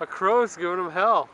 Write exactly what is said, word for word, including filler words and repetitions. A crow's giving him hell.